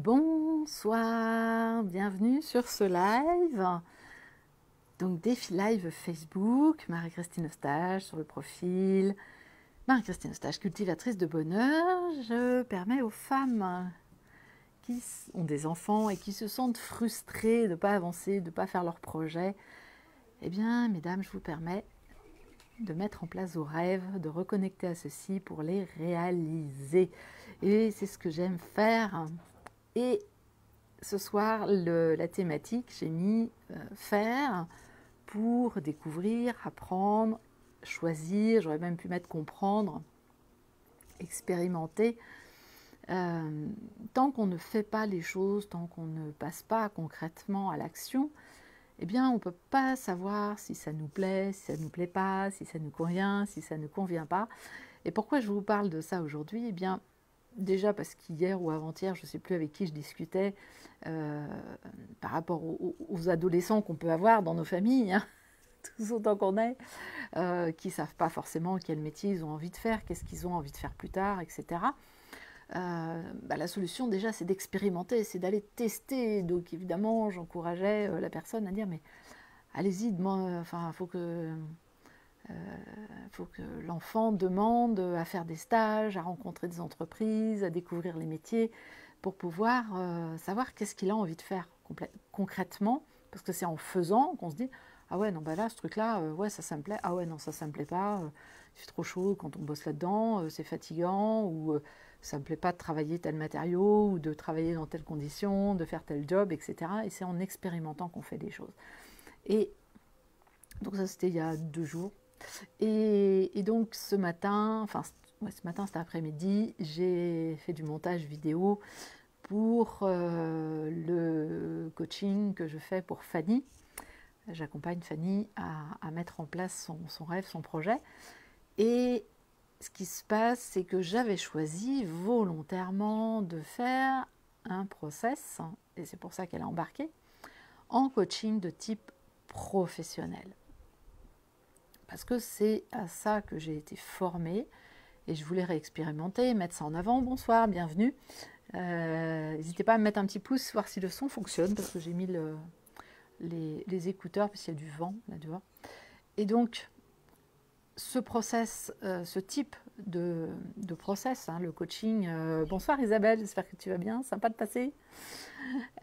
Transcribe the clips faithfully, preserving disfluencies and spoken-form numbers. Bonsoir, bienvenue sur ce live, donc défi live Facebook, Marie-Christine Eustache sur le profil, Marie-Christine Eustache, cultivatrice de bonheur. Je permets aux femmes qui ont des enfants et qui se sentent frustrées de ne pas avancer, de ne pas faire leurs projets, eh bien mesdames, je vous permets de mettre en place vos rêves, de reconnecter à ceci pour les réaliser. Et c'est ce que j'aime faire. Et ce soir, le, la thématique, j'ai mis euh, faire pour découvrir, apprendre, choisir, j'aurais même pu mettre comprendre, expérimenter. Euh, tant qu'on ne fait pas les choses, tant qu'on ne passe pas concrètement à l'action, eh bien on ne peut pas savoir si ça nous plaît, si ça ne nous plaît pas, si ça nous convient, si ça ne convient pas. Et pourquoi je vous parle de ça aujourd'hui? Eh bien, déjà parce qu'hier ou avant-hier, je ne sais plus avec qui je discutais, euh, par rapport aux, aux adolescents qu'on peut avoir dans nos familles, hein, tous autant qu'on est, euh, qui ne savent pas forcément quel métier ils ont envie de faire, qu'est-ce qu'ils ont envie de faire plus tard, et cetera. Euh, bah, la solution déjà, c'est d'expérimenter, c'est d'aller tester. Donc évidemment, j'encourageais euh, la personne à dire, mais allez-y, enfin, faut que... Il euh, faut que l'enfant demande à faire des stages, à rencontrer des entreprises, à découvrir les métiers, pour pouvoir euh, savoir qu'est-ce qu'il a envie de faire concrètement, parce que c'est en faisant qu'on se dit « Ah ouais, non, bah là, ce truc-là, euh, ouais, ça, ça me plaît. Ah ouais, non, ça, ça me plaît pas. Euh, c'est trop chaud quand on bosse là-dedans, euh, c'est fatigant, ou euh, ça me plaît pas de travailler tel matériau, ou de travailler dans telle condition, de faire tel job, et cetera » Et c'est en expérimentant qu'on fait des choses. Et donc ça, c'était il y a deux jours. Et, et donc ce matin, enfin ouais, ce matin, cet après-midi, j'ai fait du montage vidéo pour euh, le coaching que je fais pour Fanny. J'accompagne Fanny à, à mettre en place son, son rêve, son projet. Et ce qui se passe, c'est que j'avais choisi volontairement de faire un process, et c'est pour ça qu'elle a embarqué, en coaching de type professionnel. Parce que c'est à ça que j'ai été formée et je voulais réexpérimenter, mettre ça en avant. Bonsoir, bienvenue. Euh, n'hésitez pas à me mettre un petit pouce, voir si le son fonctionne, parce que j'ai mis le, les, les écouteurs, parce qu'il y a du vent là dehors. Et donc, ce process, euh, ce type de, de process, hein, le coaching... Euh, bonsoir Isabelle, j'espère que tu vas bien, sympa de passer.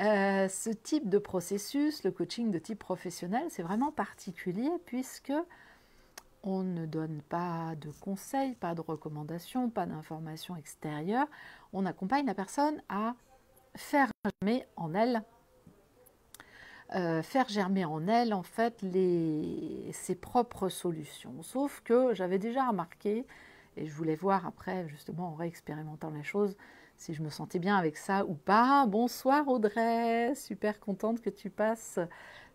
Euh, ce type de processus, le coaching de type professionnel, c'est vraiment particulier, puisque... on ne donne pas de conseils, pas de recommandations, pas d'informations extérieures. On accompagne la personne à faire germer en elle, euh, faire germer en elle en fait les, ses propres solutions. Sauf que j'avais déjà remarqué, et je voulais voir après justement en réexpérimentant les choses, si je me sentais bien avec ça ou pas. Bonsoir Audrey, super contente que tu passes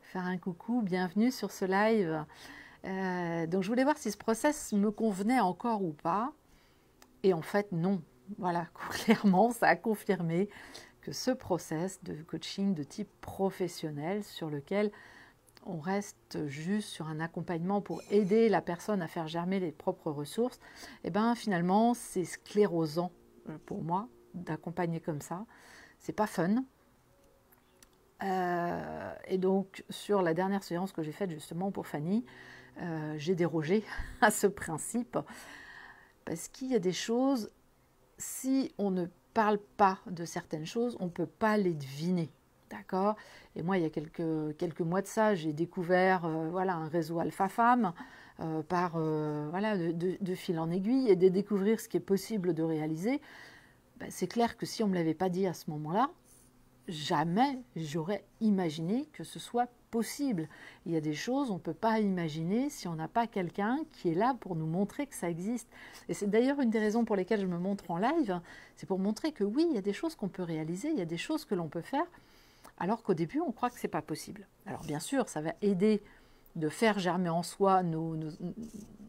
faire un coucou, bienvenue sur ce live. Euh, donc je voulais voir si ce process me convenait encore ou pas, et en fait non, voilà, clairement ça a confirmé que ce process de coaching de type professionnel, sur lequel on reste juste sur un accompagnement pour aider la personne à faire germer les propres ressources, et eh bien finalement c'est sclérosant pour moi d'accompagner comme ça, c'est pas fun. Euh, et donc sur la dernière séance que j'ai faite justement pour Fanny, Euh, j'ai dérogé à ce principe, parce qu'il y a des choses, si on ne parle pas de certaines choses, on ne peut pas les deviner, d'accord? Et moi, il y a quelques, quelques mois de ça, j'ai découvert euh, voilà, un réseau Alpha Femme, euh, par, euh, voilà, de, de, de fil en aiguille, et de découvrir ce qui est possible de réaliser. Ben, c'est clair que si on ne me l'avait pas dit à ce moment-là, jamais j'aurais imaginé que ce soit possible. Il y a des choses on ne peut pas imaginer si on n'a pas quelqu'un qui est là pour nous montrer que ça existe. Et c'est d'ailleurs une des raisons pour lesquelles je me montre en live, c'est pour montrer que oui, il y a des choses qu'on peut réaliser, il y a des choses que l'on peut faire, alors qu'au début, on croit que ce n'est pas possible. Alors bien sûr, ça va aider de faire germer en soi nos, nos,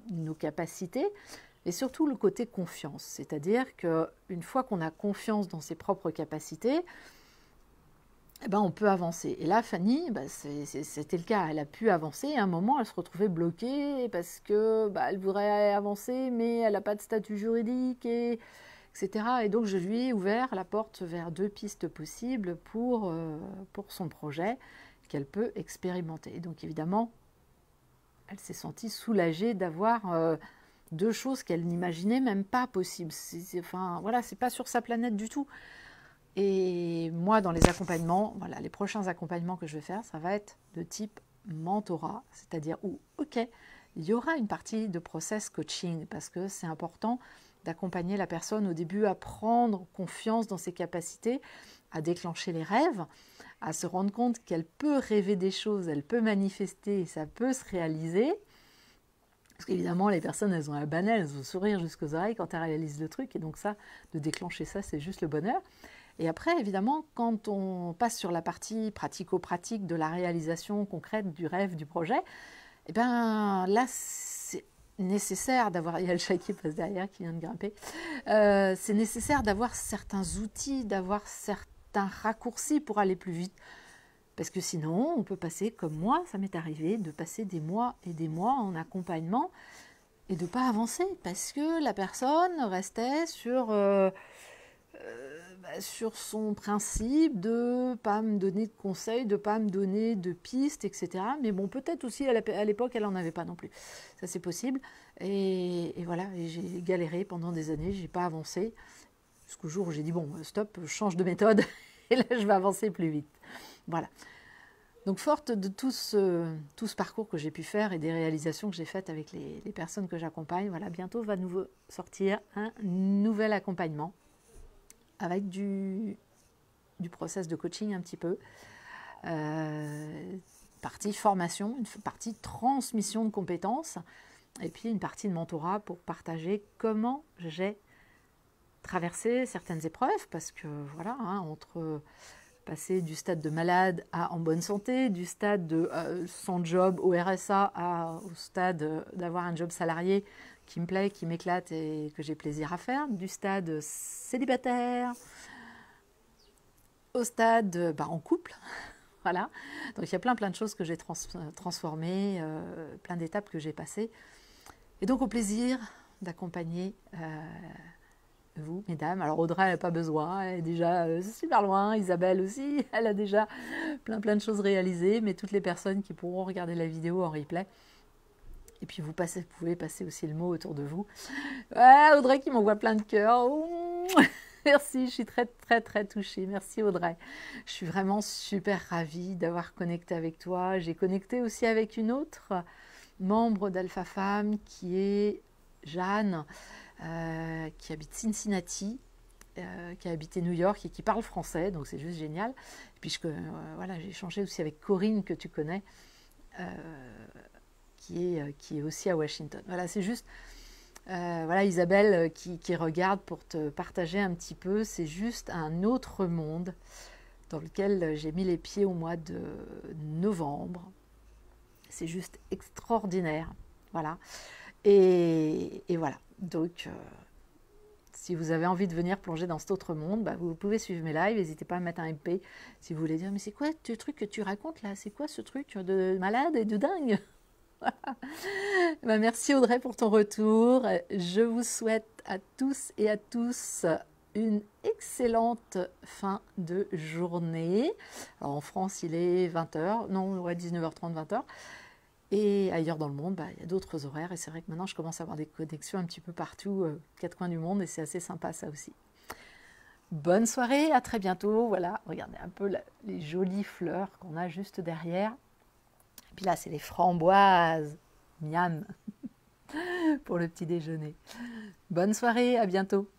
nos capacités, et surtout le côté confiance. C'est-à-dire qu'une fois qu'on a confiance dans ses propres capacités, eh ben, on peut avancer. Et là, Fanny, ben, c'était le cas. Elle a pu avancer, et à un moment, elle se retrouvait bloquée parce que ben, elle voudrait avancer, mais elle n'a pas de statut juridique, et, et cetera. Et donc, je lui ai ouvert la porte vers deux pistes possibles pour, euh, pour son projet qu'elle peut expérimenter. Et donc, évidemment, elle s'est sentie soulagée d'avoir euh, deux choses qu'elle n'imaginait même pas possibles. C'est, enfin, voilà, c'est pas sur sa planète du tout. Et moi, dans les accompagnements, voilà, les prochains accompagnements que je vais faire, ça va être de type mentorat, c'est-à-dire où, ok, il y aura une partie de process coaching parce que c'est important d'accompagner la personne au début à prendre confiance dans ses capacités, à déclencher les rêves, à se rendre compte qu'elle peut rêver des choses, elle peut manifester, ça peut se réaliser. Parce qu'évidemment, les personnes, elles ont la banale, elles ont le sourire jusqu'aux oreilles quand elles réalisent le truc. Et donc ça, de déclencher ça, c'est juste le bonheur. Et après, évidemment, quand on passe sur la partie pratico-pratique de la réalisation concrète du rêve, du projet, eh bien là, c'est nécessaire d'avoir, il y a le chat qui passe derrière, qui vient de grimper, euh, c'est nécessaire d'avoir certains outils, d'avoir certains raccourcis pour aller plus vite. Parce que sinon, on peut passer, comme moi, ça m'est arrivé, de passer des mois et des mois en accompagnement et de ne pas avancer, parce que la personne restait sur, euh, euh, bah, sur son principe de ne pas me donner de conseils, de ne pas me donner de pistes, et cetera. Mais bon, peut-être aussi, à l'époque, elle n'en avait pas non plus. Ça, c'est possible. Et, et voilà, j'ai galéré pendant des années, je n'ai pas avancé, jusqu'au jour où j'ai dit, bon, stop, je change de méthode, et là, je vais avancer plus vite. Voilà. Donc, forte de tout ce, tout ce parcours que j'ai pu faire et des réalisations que j'ai faites avec les, les personnes que j'accompagne, voilà, bientôt va nous sortir un nouvel accompagnement avec du, du process de coaching un petit peu, euh, partie formation, une partie transmission de compétences et puis une partie de mentorat pour partager comment j'ai traversé certaines épreuves parce que, voilà, hein, entre... passer du stade de malade à en bonne santé, du stade de euh, sans job au R S A à, au stade euh, d'avoir un job salarié qui me plaît, qui m'éclate et que j'ai plaisir à faire, du stade célibataire au stade bah, en couple. Voilà. Donc il y a plein plein de choses que j'ai trans transformées, euh, plein d'étapes que j'ai passées. Et donc au plaisir d'accompagner... Euh, vous, mesdames. Alors Audrey, elle n'a pas besoin, elle est déjà euh, super loin, Isabelle aussi, elle a déjà plein plein de choses réalisées, mais toutes les personnes qui pourront regarder la vidéo en replay, et puis vous, passez, vous pouvez passer aussi le mot autour de vous. Ouais, Audrey qui m'envoie plein de cœurs, oh, merci, je suis très très très touchée, merci Audrey. Je suis vraiment super ravie d'avoir connecté avec toi, j'ai connecté aussi avec une autre membre d'Alpha Femme qui est Jeanne, Euh, qui habite Cincinnati, euh, qui a habité New York et qui parle français, donc c'est juste génial. Et puis je, euh, voilà, j'ai échangé aussi avec Corinne que tu connais, euh, qui, est, qui est aussi à Washington. Voilà, c'est juste, euh, voilà Isabelle qui, qui regarde pour te partager un petit peu, c'est juste un autre monde dans lequel j'ai mis les pieds au mois de novembre. C'est juste extraordinaire, voilà. Et, et voilà. Donc, euh, si vous avez envie de venir plonger dans cet autre monde, bah, vous pouvez suivre mes lives. N'hésitez pas à mettre un M P si vous voulez dire « Mais c'est quoi ce truc que tu racontes là? C'est quoi ce truc de malade et de dingue ?» bah, merci Audrey pour ton retour. Je vous souhaite à tous et à tous une excellente fin de journée. Alors, en France, il est vingt heures. Non, ouais, dix-neuf heures trente, vingt heures. Et ailleurs dans le monde, bah, il y a d'autres horaires. Et c'est vrai que maintenant, je commence à avoir des connexions un petit peu partout, euh, quatre coins du monde. Et c'est assez sympa, ça aussi. Bonne soirée, à très bientôt. Voilà, regardez un peu la, les jolies fleurs qu'on a juste derrière. Et puis là, c'est les framboises. Miam pour le petit déjeuner. Bonne soirée, à bientôt.